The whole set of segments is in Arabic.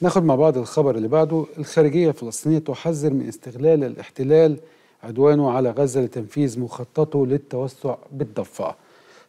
ناخد مع بعض الخبر اللي بعده. الخارجية الفلسطينية تحذر من استغلال الاحتلال عدوانه على غزة لتنفيذ مخططه للتوسع بالضفة.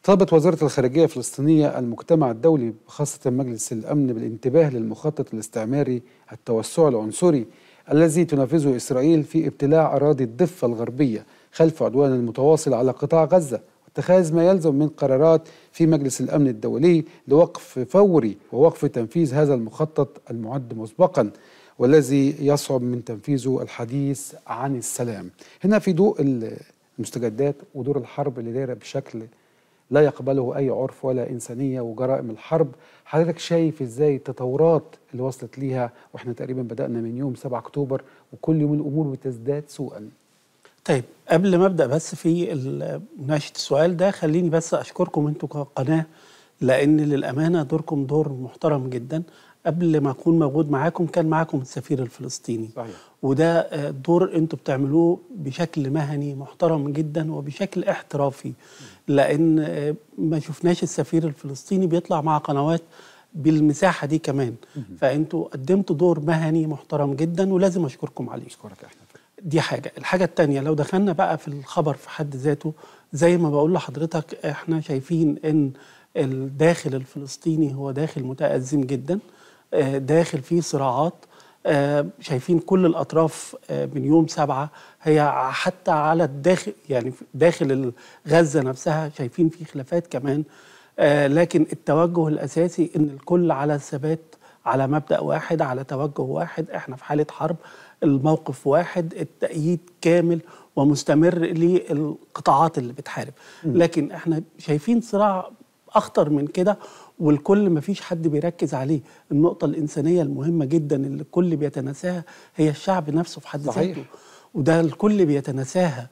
طلبت وزارة الخارجية الفلسطينية المجتمع الدولي خاصة مجلس الأمن بالانتباه للمخطط الاستعماري التوسع العنصري الذي تنفذه إسرائيل في ابتلاع أراضي الضفة الغربية خلف عدوان المتواصل على قطاع غزة، اتخاذ ما يلزم من قرارات في مجلس الأمن الدولي لوقف فوري ووقف تنفيذ هذا المخطط المعد مسبقا والذي يصعب من تنفيذه الحديث عن السلام. هنا في ضوء المستجدات ودور الحرب اللي دايره بشكل لا يقبله أي عرف ولا إنسانية وجرائم الحرب، حضرتك شايف إزاي التطورات اللي وصلت ليها وإحنا تقريبا بدأنا من يوم 7 أكتوبر وكل يوم الأمور بتزداد سوءا؟ طيب قبل ما أبدأ بس في مناقشة السؤال ده خليني بس أشكركم أنتم كقناة، لأن للأمانة دوركم دور محترم جدا. قبل ما أكون موجود معاكم كان معاكم السفير الفلسطيني، صحيح. وده دور أنتوا بتعملوه بشكل مهني محترم جدا وبشكل احترافي، لأن ما شفناش السفير الفلسطيني بيطلع مع قنوات بالمساحة دي كمان، فأنتوا قدمتوا دور مهني محترم جدا ولازم أشكركم عليه. أشكرك أحمد. دي حاجة. الحاجة التانية، لو دخلنا بقى في الخبر في حد ذاته، زي ما بقول لحضرتك احنا شايفين ان الداخل الفلسطيني هو داخل متأزم جدا، داخل فيه صراعات، شايفين كل الأطراف من يوم 7 هي حتى على الداخل، يعني داخل غزة نفسها شايفين فيه خلافات كمان، لكن التوجه الأساسي ان الكل على الثبات على مبدأ واحد، على توجه واحد، احنا في حالة حرب، الموقف واحد، التأييد كامل ومستمر للقطاعات اللي بتحارب. لكن احنا شايفين صراع أخطر من كده والكل مفيش حد بيركز عليه. النقطة الإنسانية المهمة جدا اللي الكل بيتناساها هي الشعب نفسه في حد ذاته، وده الكل بيتناساها.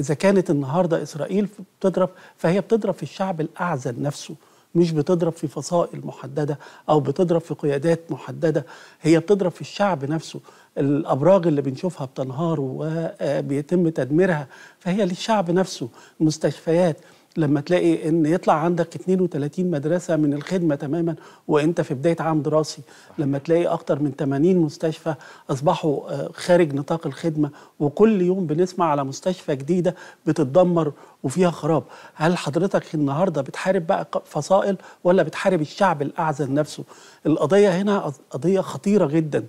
إذا كانت النهاردة إسرائيل بتضرب فهي بتضرب في الشعب الأعزل نفسه، مش بتضرب في فصائل محددة أو بتضرب في قيادات محددة، هي بتضرب في الشعب نفسه. الأبراج اللي بنشوفها بتنهار وبيتم تدميرها فهي للشعب نفسه. المستشفيات لما تلاقي ان يطلع عندك 32 مدرسه من الخدمه تماما وانت في بدايه عام دراسي، لما تلاقي اكتر من 80 مستشفى اصبحوا خارج نطاق الخدمه وكل يوم بنسمع على مستشفى جديده بتتدمر وفيها خراب. هل حضرتك النهارده بتحارب بقى فصائل ولا بتحارب الشعب الاعزل نفسه؟ القضيه هنا قضيه خطيره جدا.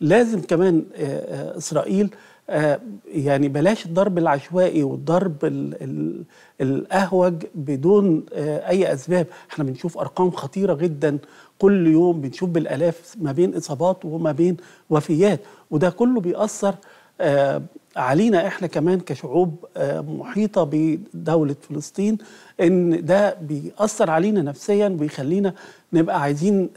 لازم كمان اسرائيل يعني بلاش الضرب العشوائي والضرب الأهوج بدون أي أسباب. احنا بنشوف أرقام خطيرة جدا كل يوم، بنشوف بالآلاف ما بين إصابات وما بين وفيات، وده كله بيأثر علينا احنا كمان كشعوب محيطة بدولة فلسطين، إن ده بيأثر علينا نفسيا وبيخلينا نبقى عايزين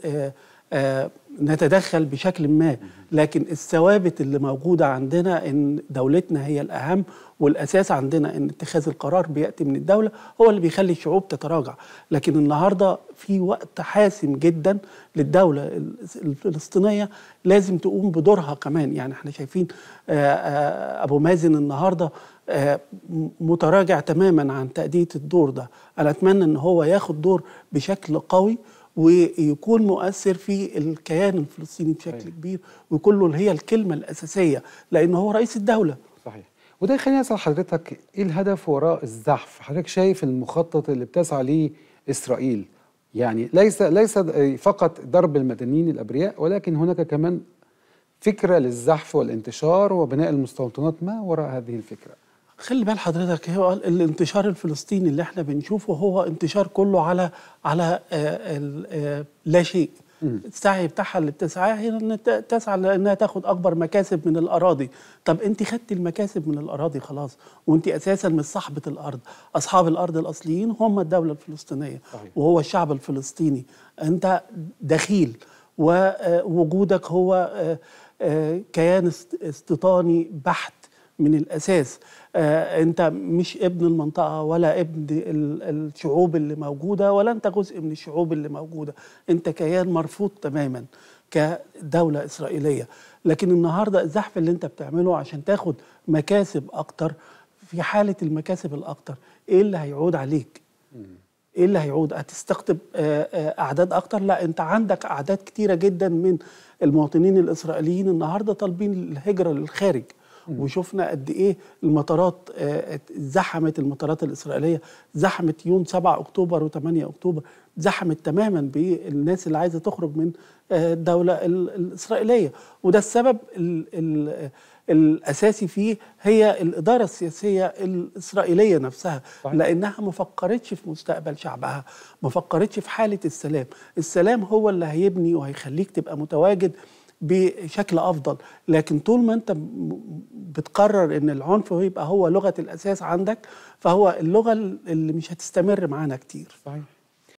نتدخل بشكل ما. لكن الثوابت اللي موجودة عندنا إن دولتنا هي الأهم والأساس عندنا، إن اتخاذ القرار بيأتي من الدولة هو اللي بيخلي الشعوب تتراجع. لكن النهاردة في وقت حاسم جدا للدولة الفلسطينية لازم تقوم بدورها كمان. يعني احنا شايفين أبو مازن النهاردة متراجع تماما عن تأدية الدور ده. أنا أتمنى إن هو ياخد دور بشكل قوي ويكون مؤثر في الكيان الفلسطيني بشكل كبير ويكون له هي الكلمة الأساسية، لأن هو رئيس الدولة. صحيح. وده خليني أسأل حضرتك، إيه الهدف وراء الزحف؟ حضرتك شايف المخطط اللي بتسعى ليه إسرائيل، يعني ليس فقط ضرب المدنيين الأبرياء، ولكن هناك كمان فكرة للزحف والانتشار وبناء المستوطنات. ما وراء هذه الفكرة؟ خلي بال حضرتك، هو الانتشار الفلسطيني اللي احنا بنشوفه هو انتشار كله على لا شيء. السعي بتاعها اللي بتسعى هي ان تسعى لانها تاخد اكبر مكاسب من الاراضي. طب انت خدتي المكاسب من الاراضي خلاص، وانت اساسا مش صاحبه الارض، اصحاب الارض الاصليين هم الدوله الفلسطينيه وهو الشعب الفلسطيني. انت دخيل ووجودك هو كيان استيطاني بحت من الأساس. أنت مش ابن المنطقة ولا ابن الشعوب اللي موجودة ولا أنت جزء من الشعوب اللي موجودة، أنت كيان مرفوض تماما كدولة إسرائيلية. لكن النهاردة الزحف اللي أنت بتعمله عشان تاخد مكاسب أكتر، في حالة المكاسب الأكتر إيه اللي هيعود عليك؟ ايه اللي هيعود؟ هتستقطب اعداد اكتر؟ لا، انت عندك اعداد كتيره جدا من المواطنين الاسرائيليين النهارده طالبين الهجره للخارج، وشفنا قد ايه المطارات زحمت، المطارات الاسرائيليه زحمت يوم 7 اكتوبر و8 اكتوبر، زحمت تماما بالناس اللي عايزه تخرج من الدوله الاسرائيليه، وده السبب الاساسي فيه هي الاداره السياسيه الاسرائيليه نفسها، لانها ما فكرتش في مستقبل شعبها، ما فكرتش في حاله السلام، السلام هو اللي هيبني وهيخليك تبقى متواجد بشكل افضل، لكن طول ما انت بتقرر ان العنف يبقى هو لغه الاساس عندك، فهو اللغه اللي مش هتستمر معانا كتير. صحيح.